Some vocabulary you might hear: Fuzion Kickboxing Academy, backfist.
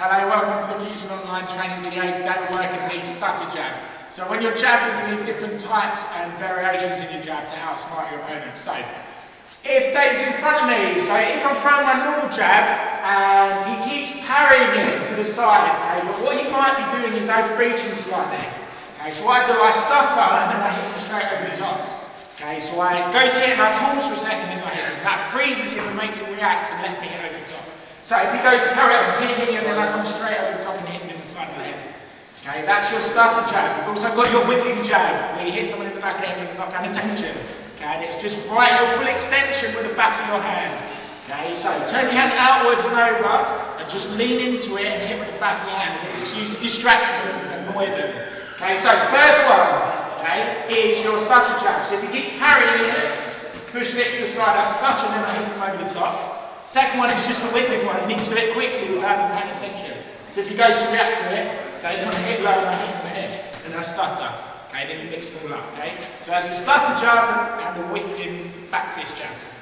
Hello, welcome to the Fuzion Online training video. Today we're working the stutter jab. So when you're jabbing, you need different types and variations in your jab to outsmart your opponent. So, if Dave's in front of me, so if I'm throwing my normal jab and he keeps parrying it to the side, okay, but what he might be doing is overreaching slightly. Okay, so what I do, I stutter and then I hit him straight over the top. Okay, so I go to hit him, I pause for a second and I hit him. That freezes him and makes him react and lets me hit over the top. So if he goes to parry, I can hit him and then I come straight over the top and hit him in the side of the head. Okay, that's your stutter jab. You've also got your whipping jab, where you hit someone in the back of the head and you're not paying attention. Okay, and it's just right, your full extension with the back of your hand. Okay, so turn your hand outwards and over and just lean into it and hit with the back of your hand. And it's used to distract them and annoy them. Okay, so first one, okay, is your stutter jab. So if he keeps parrying it, pushing it to the side, I stutter and then I hit him over the top. Second one is just the whipping one. He needs to do it quickly without him paying attention. So if he goes to react to it, okay, he's going to hit low and I hit him in the head. And I stutter. Okay, then you mix them all up, okay? So that's the stutter jab and the whipping back fist jab.